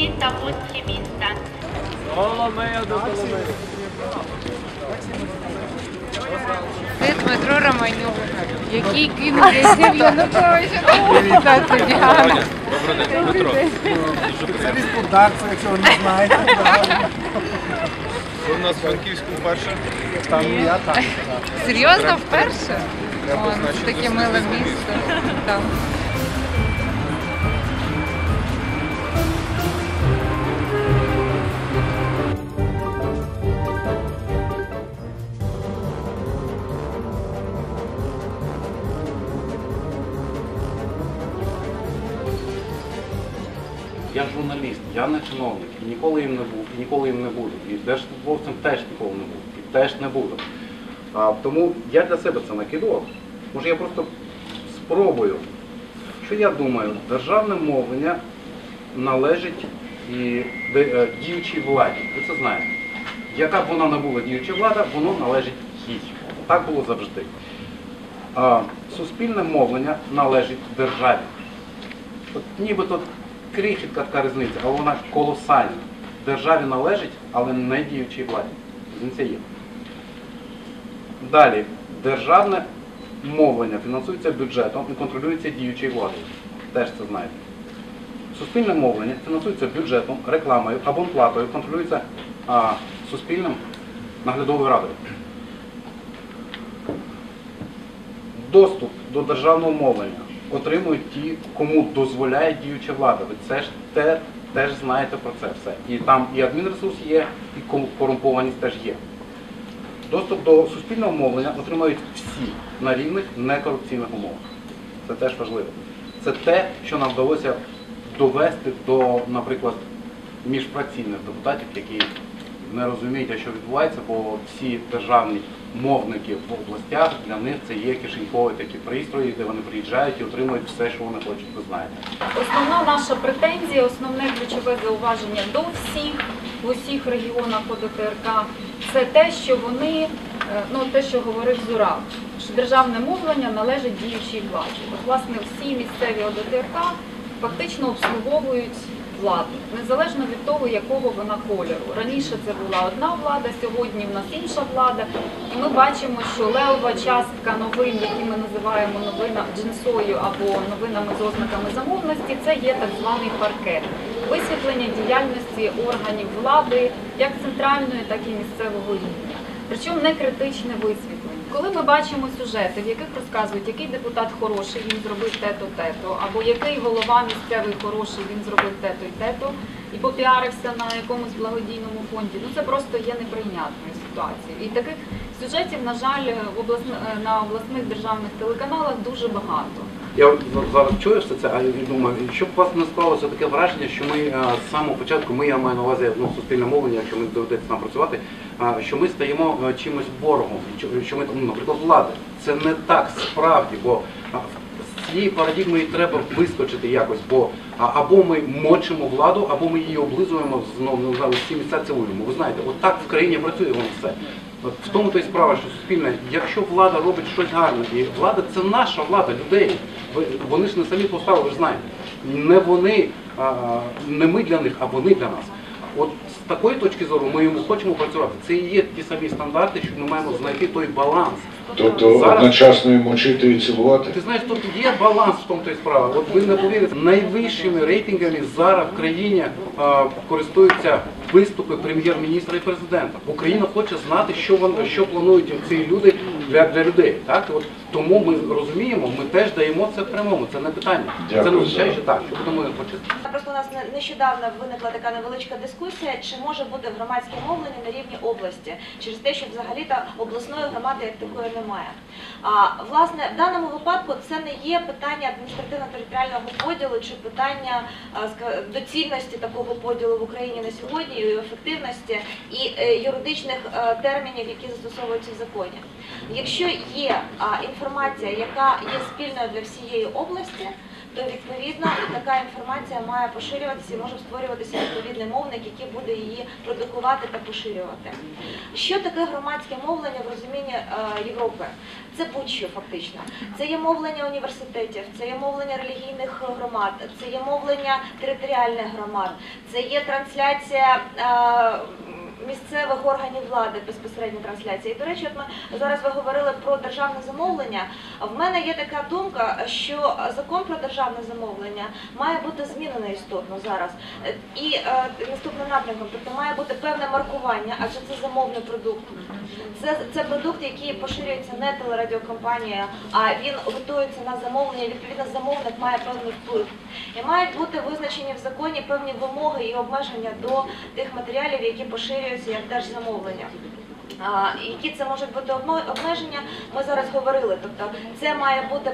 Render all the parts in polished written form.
гості та гості міста. Соломея до Соломеї. Це Дмитро Романюк, який кинув рейсів Януковича. Добрий день, Дмитро. Це республіканці, якщо ви не знаєте. Ви в нас в Франківську вперше? Там я так. Серйозно, вперше? Таке миле місто. Я журналіст, я не чиновник, і ніколи їм не був, і ніколи їм не буду. І держслужбовцем теж ніколи не був, і теж не буду. Тому я для себе це накидував. Може, я просто спробую. Що я думаю? Державне мовлення належить і діючій владі. Ви це знаєте. Яка б вона не була діюча влада, воно належить їй. Так було завжди. Суспільне мовлення належить державі. От нібито крихітка така різниця, але вона колосальна. Державі належить, але не діючій владі. Різниця є. Далі. Державне мовлення фінансується бюджетом і контролюється діючою владою. Теж це знаєте. Суспільне мовлення фінансується бюджетом, рекламою, абонплатою, контролюється суспільним наглядовою радою. Доступ до державного мовлення отримують ті, кому дозволяє діюча влада. Ви це ж теж знаєте про це все. І там і адмінресурс є, і корумпованість теж є. Доступ до суспільного мовлення отримають всі на рівних некорупційних умовах. Це теж важливо. Це те, що нам вдалося довести до, наприклад, міжфракційних депутатів, які не розуміють, що відбувається, бо всі державні мовники в областях, для них це є кишенькові такі пристрої, де вони приїжджають і отримують все, що вони хочуть, ви знаєте. Основна наша претензія, основне ключове зауваження до всіх, в усіх регіонах ОДТРК, це те, що вони, те, що говорив Зураб, що державне мовлення належить діючій владі. Власне, всі місцеві ОДТРК фактично обслуговують владу, незалежно від того, якого вона кольору. Раніше це була одна влада, сьогодні в нас інша влада. І ми бачимо, що левова частка новин, які ми називаємо новинами джинсою або новинами з ознаками замовності, це є так званий паркет. Висвітлення діяльності органів влади, як центральної, так і місцевого рівня. Причому не критичне висвітлення. Коли ми бачимо сюжети, в яких розказують, який депутат хороший, він зробив те-то, або який голова місцевий хороший, він зробив те-то і те-то, і попіарився на якомусь благодійному фонді, це просто є неприйнятною ситуацією. І таких сюжетів, на жаль, на обласних державних телеканалах дуже багато. Я зараз чую все це, а я думаю, щоб у вас не склалося таке враження, що ми з самого початку, я маю на увазі суспільне мовлення, якщо ми доведеться нам працювати, що ми стаємо чимось боргом, що ми, наприклад, влади. Це не так справді, бо з цієї парадігми треба вискочити якось, бо або ми мочимо владу, або ми її облизуємо, всі місця цілуємо. Ви знаєте, отак в країні працює воно все. В тому-то і справа, що суспільне, якщо влада робить щось гарне, і влада – це наша влада, людей, вони ж не самі поставили, ви ж знаєте, не ми для них, а вони для нас. От з такої точки зору ми йому хочемо працювати, це і є ті самі стандарти, що ми маємо знайти той баланс. Тобто одночасно і мочити, і цілувати? Ти знаєш, тут є баланс в тому-то і справа, от ви не повірите, найвищими рейтингами зараз в країні користуються виступи прем'єр-міністра і президента. Україна хоче знати, що планують ці люди для людей. Тому ми розуміємо, ми теж даємо це прямому, це не питання. Це не означає, що так, що будемо почистити. Просто у нас нещодавно виникла така невеличка дискусія, чи може бути громадське мовлення на рівні області, через те, що взагалі-то обласної громади як такої немає. Власне, в даному випадку це не є питання адміністративно-територіального поділу, чи питання доцільності такого поділу в Україні на сьогодні, ефективності і юридичних термінів, які застосовуються в законі. Якщо є інформація, яка є спільною для всієї області, то відповідно така інформація має поширюватися і може створюватися відповідний мовник, який буде її продукувати та поширювати. Що таке громадське мовлення в розумінні Європи? Це будь-що фактично. Це є мовлення університетів, це є мовлення релігійних громад, це є мовлення територіальних громад, це є трансляція місцевих органів влади, безпосередньо трансляції. І, до речі, ми зараз говорили про державне замовлення. В мене є така думка, що закон про державне замовлення має бути змінено істотно зараз. І наступним напрямком, тобто має бути певне маркування, адже це замовний продукт. Це продукт, який поширюється не телерадіокомпанія, а він готується на замовлення, відповідно замовник має певний вплив. І мають бути визначені в законі певні вимоги і обмеження до тих матеріалів, які поширюються як держзамовлення. Які це можуть бути обмеження, ми зараз говорили. Тобто це має бути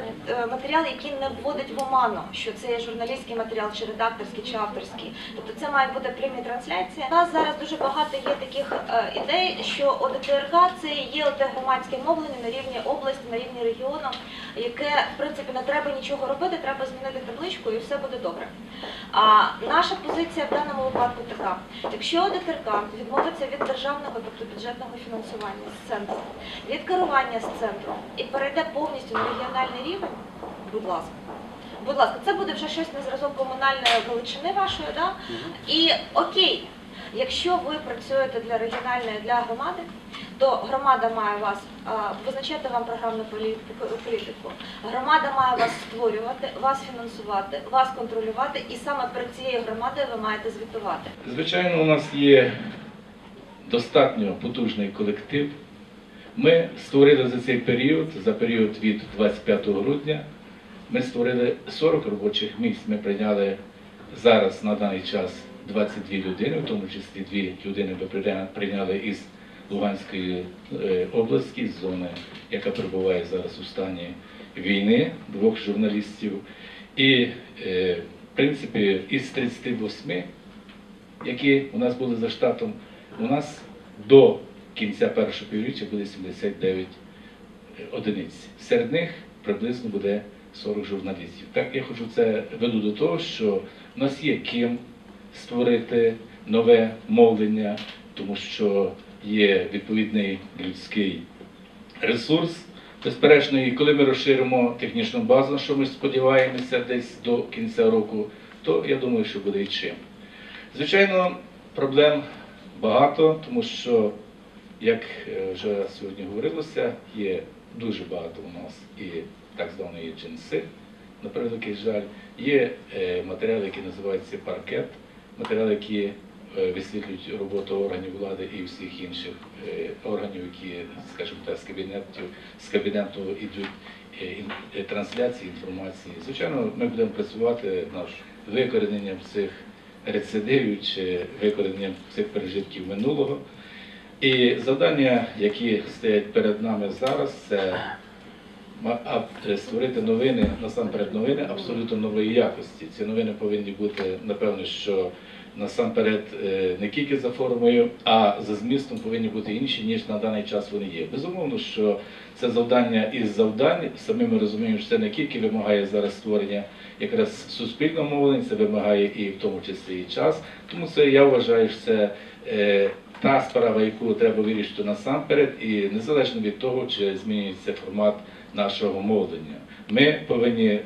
матеріал, який не вводить в оману, що це є журналістський матеріал, чи редакторський, чи авторський. Тобто це мають бути прямі трансляції. У нас зараз дуже багато є таких ідей, що ОДТРК – це є те громадське мовлення на рівні області, на рівні регіону, яке, в принципі, не треба нічого робити, треба змінити табличку і все буде добре. А наша позиція в даному випадку така. Якщо ОДТРК відмовиться від державного, тобто бюджетного фінансування, з центру, від керування з центру і перейде повністю на регіональний рівень, будь ласка, це буде вже щось на зразок комунальної Галичини вашої, да? І окей, якщо ви працюєте для регіональної, для громади, то громада має вас визначати вам програмну політику, громада має вас створювати, вас фінансувати, вас контролювати, і саме перед цією громадою ви маєте звітувати. Звичайно, у нас є достатньо потужний колектив. Ми створили за цей період, за період від 25 грудня, ми створили 40 робочих місць. Ми прийняли зараз, на даний час, 22 людини, в тому числі 2 людини ми прийняли із Луганської області, з зони, яка перебуває зараз у стані війни, 2 журналістів. І, в принципі, із 38, які у нас були за штатом, у нас до кінця першого півріччя буде 79 одиниць. Серед них приблизно буде 40 журналістів. Так, я хочу це веду до того, що у нас є ким створити нове мовлення, тому що є відповідний людський ресурс. Безперечно, і коли ми розширимо технічну базу, що ми сподіваємося десь до кінця року, то я думаю, що буде і чим. Звичайно, проблем багато, тому що, як вже сьогодні говорилося, є дуже багато у нас і так званої джинси, на превеликий жаль. Є матеріали, які називаються паркет, матеріали, які висвітлюють роботу органів влади і всіх інших органів, які, скажімо так, з кабінету йдуть трансляції, інформації. Звичайно, ми будемо працювати над викорененням цих рецидивів чи викорененням цих пережитків минулого. І завдання, які стоять перед нами зараз, це створити новини, насамперед новини абсолютно нової якості. Ці новини повинні бути, напевно, що насамперед не тільки за формою, а за змістом повинні бути інші, ніж на даний час вони є. Безумовно, що це завдання із завдань. Самі ми розуміємо, що це не тільки вимагає зараз створення якраз суспільного мовлення, це вимагає і в тому числі і час. Тому це, я вважаю, що це та справа, яку треба вирішити насамперед, і незалежно від того, чи змінюється формат нашого мовлення. Ми повинні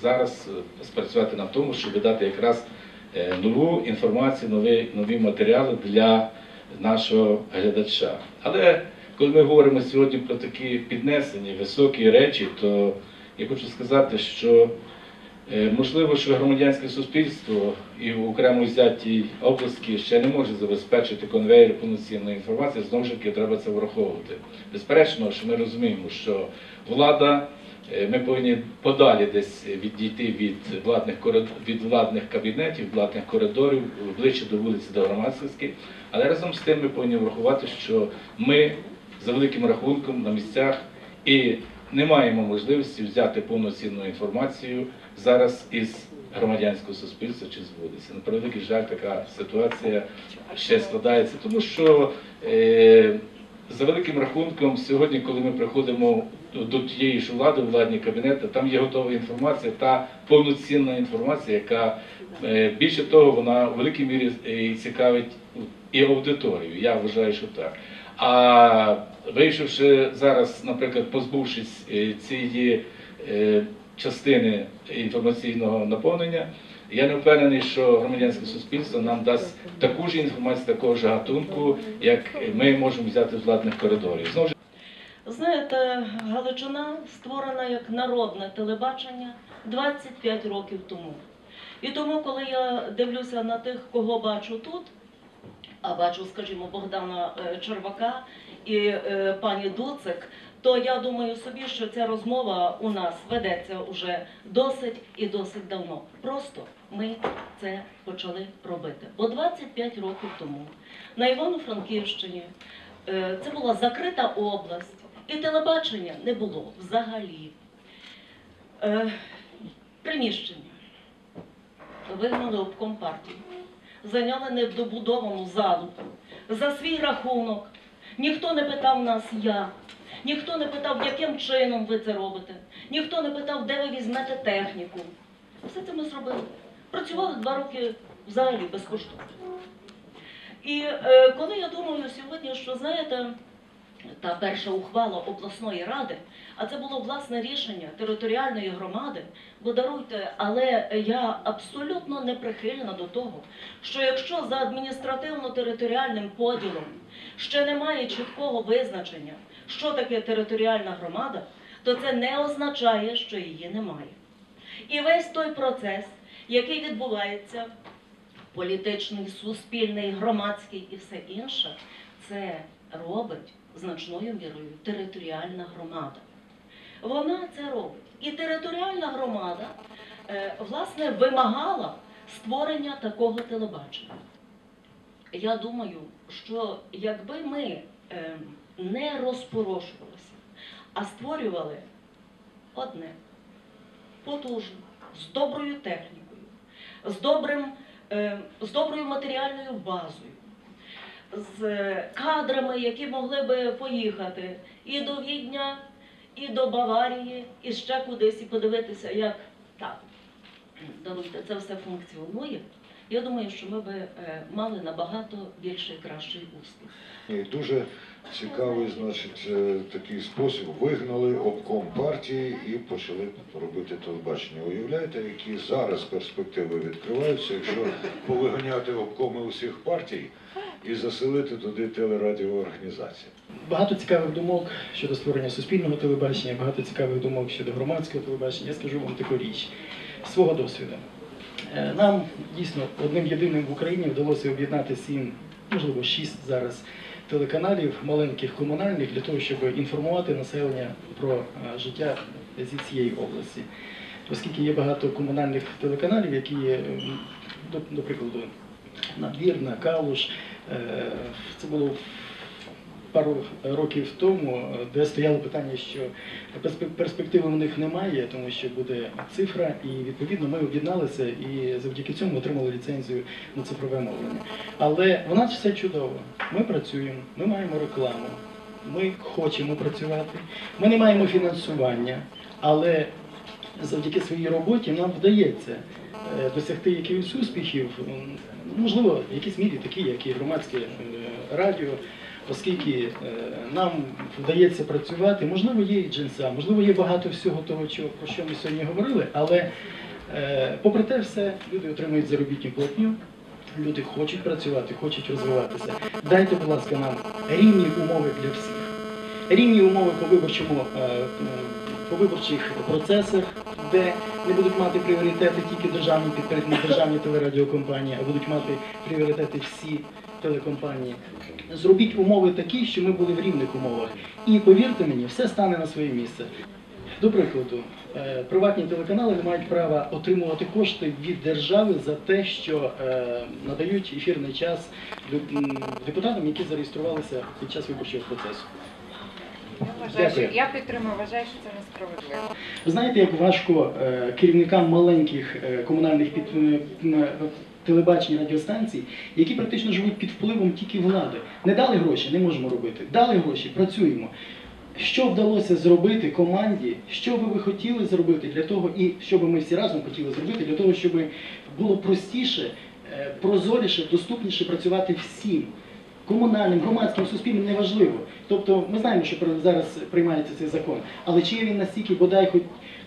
зараз спрацювати на тому, щоб дати якраз нову інформацію, нові матеріали для нашого глядача. Але коли ми говоримо сьогодні про такі піднесені, високі речі, то я хочу сказати, що можливо, що громадянське суспільство і в окремо взятій області ще не може забезпечити конвейер повноцінної інформації, знову ж таки, треба це враховувати. Безперечно, що ми розуміємо, що влада, ми повинні подалі десь відійти від владних кабінетів, владних коридорів, ближче до вулиці, до громадськості, але разом з тим ми повинні врахувати, що ми за великим рахунком на місцях і не маємо можливості взяти повноцінну інформацію зараз із громадянського суспільства чи з вулиці. На превеликий жаль, така ситуація ще складається, тому що за великим рахунком, сьогодні, коли ми приходимо до тієї ж влади, владні кабінети, там є готова інформація та повноцінна інформація, яка, більше того, вона в великій мірі цікавить і аудиторію, я вважаю, що так. А вийшовши зараз, наприклад, позбувшись цієї частини інформаційного наповнення, я не впевнений, що громадянське суспільство нам дасть таку ж інформацію, такого ж гатунку, як ми можемо взяти з владних коридорів. Знаєте, Галичина створена як народне телебачення 25 років тому. І тому, коли я дивлюся на тих, кого бачу тут, а бачу, скажімо, Богдана Червака і пані Дуцик, то я думаю собі, що ця розмова у нас ведеться вже досить і досить давно. Просто ми це почали робити. Бо 25 років тому на Івано-Франківщині це була закрита область, і телебачення не було взагалі. Приміщення вигнали обком партії, зайняли недобудовану залу за свій рахунок. Ніхто не питав нас «як». Ніхто не питав, яким чином ви це робите. Ніхто не питав, де ви візьмете техніку. Все це ми зробили. Працювали 2 роки взагалі безкоштовно. І коли я думаю сьогодні, що, знаєте, та перша ухвала обласної ради, а це було власне рішення територіальної громади, бо даруйте, але я абсолютно не прихильна до того, що якщо за адміністративно-територіальним поділом ще немає чіткого визначення, що таке територіальна громада, то це не означає, що її немає. І весь той процес, який відбувається, політичний, суспільний, громадський і все інше, це робить значною мірою територіальна громада. Вона це робить. І територіальна громада, власне, вимагала створення такого телебачення. Я думаю, що якби ми не розпорошувалися, а створювали одне, потужне, з доброю технікою, з доброю матеріальною базою, з кадрами, які могли би поїхати і до Відня, і до Баварії, і ще кудись, і подивитися, як так, це все функціонує. Я думаю, що ми б мали набагато більший, кращий успіх. Дуже цікавий, значить, такий спосіб. Вигнали обком партії і почали робити телебачення. Уявляєте, які зараз перспективи відкриваються, якщо повиганяти обкоми усіх партій і заселити туди телерадіоорганізації? Багато цікавих думок щодо створення суспільного телебачення, багато цікавих думок щодо громадського телебачення. Я скажу вам таку річ свого досвіду. Нам дійсно одним єдиним в Україні вдалося об'єднати 7, можливо 6 зараз телеканалів, маленьких комунальних, для того, щоб інформувати населення про життя зі цієї області. Оскільки є багато комунальних телеканалів, які є, до прикладу, Надвірна, Калуш, це було пару років тому, де стояло питання, що перспективи в них немає, тому що буде цифра, і відповідно ми об'єдналися і завдяки цьому отримали ліцензію на цифрове мовлення. Але в нас все чудово. Ми працюємо, ми маємо рекламу, ми хочемо працювати, ми не маємо фінансування, але завдяки своїй роботі нам вдається досягти якихось успіхів, можливо, в якійсь мірі такі, як і громадське радіо, оскільки нам вдається працювати, можливо, є і джинса, можливо, є багато всього того, про що ми сьогодні говорили, але попри те все, люди отримують заробітну платню, люди хочуть працювати, хочуть розвиватися. Дайте, будь ласка, нам рівні умови для всіх. Рівні умови по виборчих процесах, де не будуть мати пріоритети тільки державні підприємства, телерадіокомпанії, а будуть мати пріоритети всі телекомпанії. Зробіть умови такі, що ми були в рівних умовах. І, повірте мені, все стане на своє місце. До прикладу, приватні телеканали не мають права отримувати кошти від держави за те, що надають ефірний час депутатам, які зареєструвалися під час виборчого процесу. Я підтримую, вважаю, що це несправедливо. Ви знаєте, як важко керівникам маленьких комунальних підприємств, телебачення, радіостанції, які практично живуть під впливом тільки влади. Не дали гроші, не можемо робити. Дали гроші, працюємо. Що вдалося зробити команді, що би ви хотіли зробити для того, і що би ми всі разом хотіли зробити для того, щоб було простіше, прозоріше, доступніше працювати всім. Комунальним, громадським, суспільним неважливо. Тобто ми знаємо, що зараз приймається цей закон, але чи є він настільки, бодай,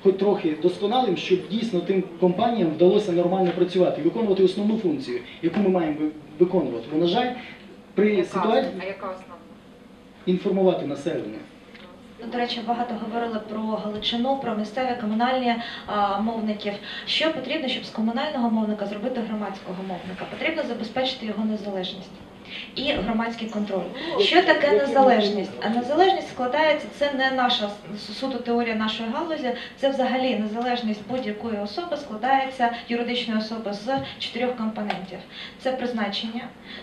хоч трохи досконалим, щоб дійсно тим компаніям вдалося нормально працювати і виконувати основну функцію, яку ми маємо виконувати. Бо, на жаль, при ситуації... А яка основна? Інформувати населення. До речі, багато говорили про Галичину, про місцеві комунальні мовників. Що потрібно, щоб з комунального мовника зробити громадського мовника? Потрібно забезпечити його незалежність і громадський контроль. Що таке незалежність? А незалежність складається, це не наша суто теорія нашої галузі, це взагалі незалежність будь-якої особи складається, юридичної особи, з 4 компонентів. Це призначення,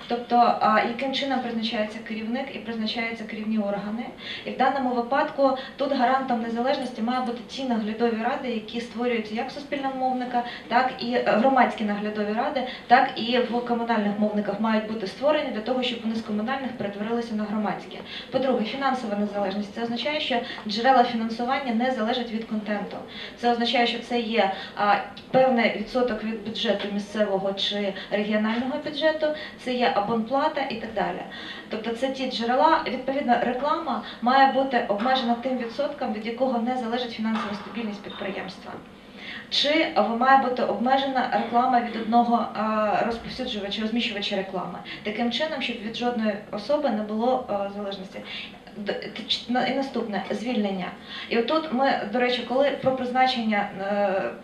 тобто яким чином призначається керівник і призначаються керівні органи. І в даному випадку тут гарантом незалежності має бути ті наглядові ради, які створюються як суспільного мовника, так і громадські наглядові ради, так і в комунальних мовниках мають бути створені, для того, щоб вони з комунальних перетворилися на громадські. По-друге, фінансова незалежність. Це означає, що джерела фінансування не залежать від контенту. Це означає, що це є певний відсоток від бюджету місцевого чи регіонального бюджету, це є абонплата і так далі. Тобто це ті джерела, відповідно, реклама має бути обмежена тим відсотком, від якого не залежить фінансова стабільність підприємства. Чи має бути обмежена реклама від одного розповсюджувача, розміщувача реклами. Таким чином, щоб від жодної особи не було залежності. І наступне – звільнення. І отут ми, до речі, коли про призначення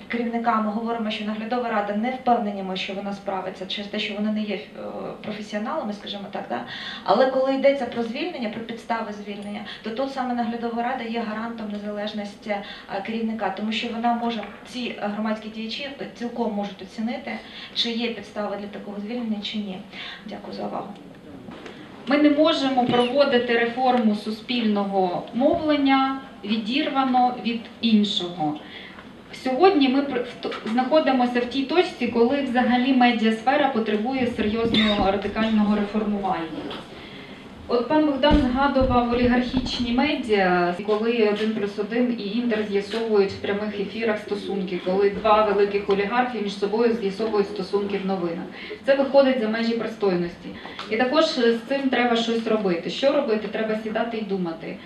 керівника ми говоримо, що наглядова рада не впевнені, що вона справиться через те, що вони не є професіоналами, скажімо так, да? Але коли йдеться про звільнення, про підстави звільнення, то тут саме наглядова рада є гарантом незалежності керівника, тому що вона може, ці громадські діячі цілком можуть оцінити, чи є підстави для такого звільнення, чи ні. Дякую за увагу. Ми не можемо проводити реформу суспільного мовлення відірвано від іншого. Сьогодні ми знаходимося в тій точці, коли взагалі медіасфера потребує серйозного радикального реформування. От пан Богдан згадував олігархічні медіа, коли 1+1 і Інтер з'ясовують в прямих ефірах стосунки, коли два великих олігархи між собою з'ясовують стосунки в новинах. Це виходить за межі пристойності. І також з цим треба щось робити. Що робити? Треба сідати і думати.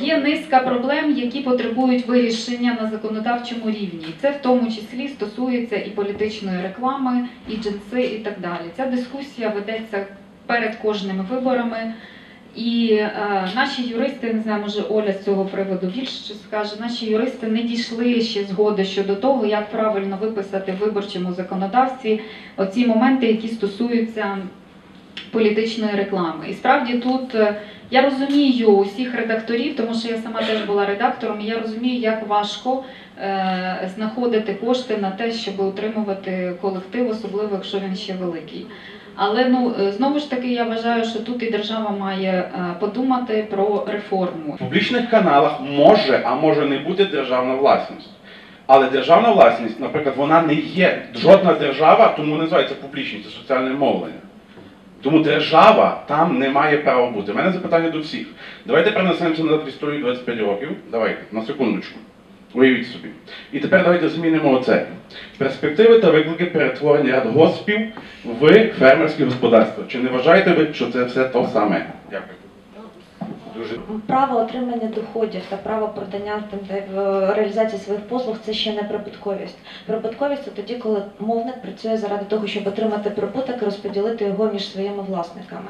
Є низка проблем, які потребують вирішення на законодавчому рівні. Це в тому числі стосується і політичної реклами, і джинси, і так далі. Ця дискусія ведеться перед кожними виборами. І наші юристи, я не знаю, може Оля з цього приводу більше скаже, наші юристи не дійшли ще згоди щодо того, як правильно виписати в виборчому законодавстві оці моменти, які стосуються політичної реклами. І справді тут я розумію усіх редакторів, тому що я сама теж була редактором, і я розумію, як важко знаходити кошти на те, щоб утримувати колектив, особливо, якщо він ще великий. Але, знову ж таки, я вважаю, що тут і держава має подумати про реформу. В публічних каналах може, а може не бути державна власність. Але державна власність, наприклад, вона не є. Жодна держава, тому називається публічність, це соціальне мовлення. Тому держава там не має права бути. У мене запитання до всіх. Давайте перенесемося назад в історію 25 років. Давайте, на секундочку. Уявіть собі. І тепер давайте змінимо оце. Перспективи та виклики перетворення радгоспів в фермерські господарства. Чи не вважаєте ви, що це все те саме? Дякую. Право отримання доходів та право продання реалізації своїх послуг – це ще не прибутковість. Прибутковість – це тоді, коли мовник працює заради того, щоб отримати прибуток і розподілити його між своїми власниками.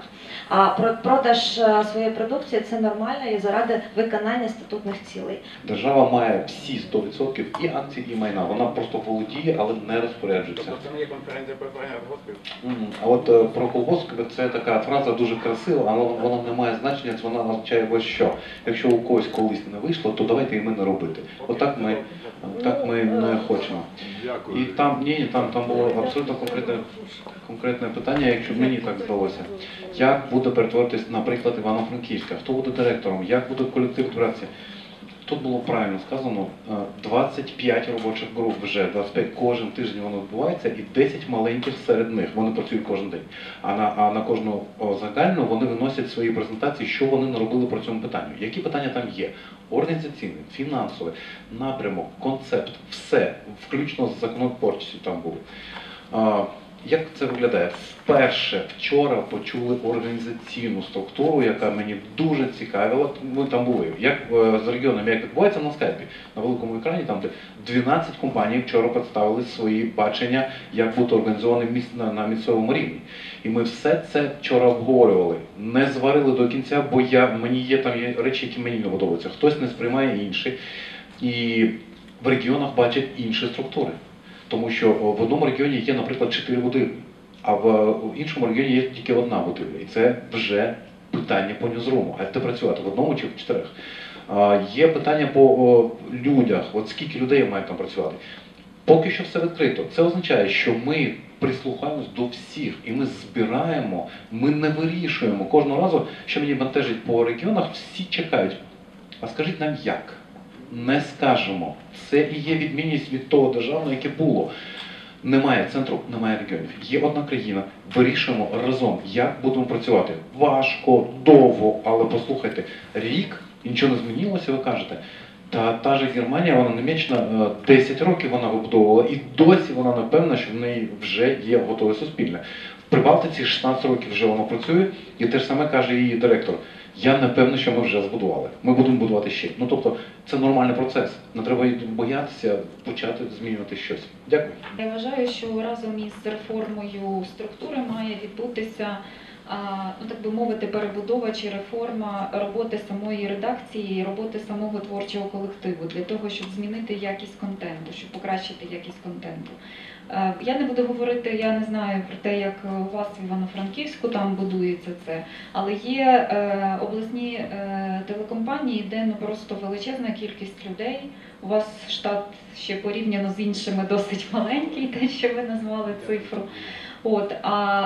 А продаж своєї продукції – це нормально і заради виконання статутних цілей. Держава має всі 100% і акцій, і майна. Вона просто володіє, але не розпоряджується. Тобто це не є конкуренція перетворення колгоспів? А от про колгоспи – це така фраза дуже красива, але вона не має значення, вона означає ось що. Якщо у когось колись не вийшло, то давайте і ми не робити. Отак ми не хочемо. І там було абсолютно конкретне питання, якщо мені так здалося. Як буде перетворитись, наприклад, Івано-Франківська? Хто буде директором? Як буде колектив праці? Тут було правильно сказано, 25 робочих груп вже, 25 кожен тиждень воно відбувається, і 10 маленьких серед них, вони працюють кожен день. А на кожну загальну вони виносять свої презентації, що вони наробили про цьому питанню, які питання там є. Організаційне, фінансове, напрямок, концепт, все, включно з законотворчістю там було. Як це виглядає? Вперше вчора почули організаційну структуру, яка мені дуже цікавила. Ми там були. Як з регіоном, як відбувається на скайпі, на великому екрані, там де 12 компаній вчора представили свої бачення, як бути організованим на місцевому рівні. І ми все це вчора обговорювали. Не зварили до кінця, бо мені є там речі, які мені не подобаються. Хтось не сприймає інші. І в регіонах бачать інші структури. Тому що в одному регіоні є, наприклад, 4 будівлі, а в іншому регіоні є тільки одна будівля. І це вже питання по ньюзруму. А де працювати, в одному чи в 4? Є питання по людях, от скільки людей мають там працювати. Поки що все відкрито. Це означає, що ми прислухаємось до всіх, і ми збираємо, ми не вирішуємо. Кожного разу, що мені бентежить по регіонах, всі чекають. А скажіть нам, як? Не скажемо. Це і є відмінність від того державного, яке було. Немає центру, немає регіонів. Є одна країна, вирішуємо разом, як будемо працювати. Важко, довго, але послухайте, рік, нічого не змінилося, ви кажете. Та же Германія, вона Німеччина, 10 років вона вибудовувала, і досі вона напевна, що в неї вже є готове суспільне. В Прибалтиці 16 років вже вона працює, і те ж саме каже її директор. Я не певний, що ми вже збудували. Ми будемо будувати ще. Ну, тобто, це нормальний процес. Не треба боятися почати змінювати щось. Дякую. Я вважаю, що разом із реформою структури має відбутися, ну, так би мовити, перебудова чи реформа роботи самої редакції, роботи самого творчого колективу, для того, щоб змінити якість контенту, щоб покращити якість контенту. Я не буду говорити, я не знаю про те, як у вас в Івано-Франківську там будується це, але є обласні телекомпанії, де ну, просто величезна кількість людей, у вас штат ще порівняно з іншими досить маленький, те, що ви назвали цифру. От,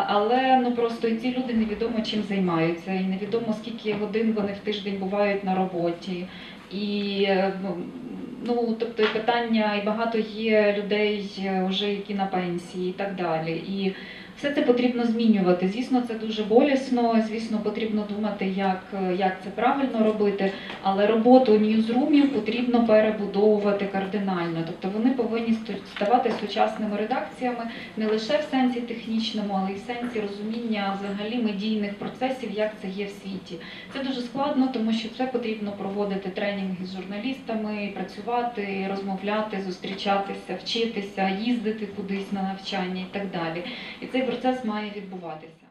але ну просто ці люди невідомо чим займаються, і невідомо скільки годин вони в тиждень бувають на роботі. І ну, тобто і питання, і багато є людей вже, які на пенсії, і так далі. І все це потрібно змінювати. Звісно, це дуже болісно, звісно, потрібно думати, як це правильно робити, але роботу ньюзрумів потрібно перебудовувати кардинально. Тобто вони повинні ставати сучасними редакціями не лише в сенсі технічному, але й в сенсі розуміння взагалі медійних процесів, як це є в світі. Це дуже складно, тому що це потрібно проводити тренінги з журналістами, працювати, розмовляти, зустрічатися, вчитися, їздити кудись на навчання і так далі. І цей процес має відбуватися.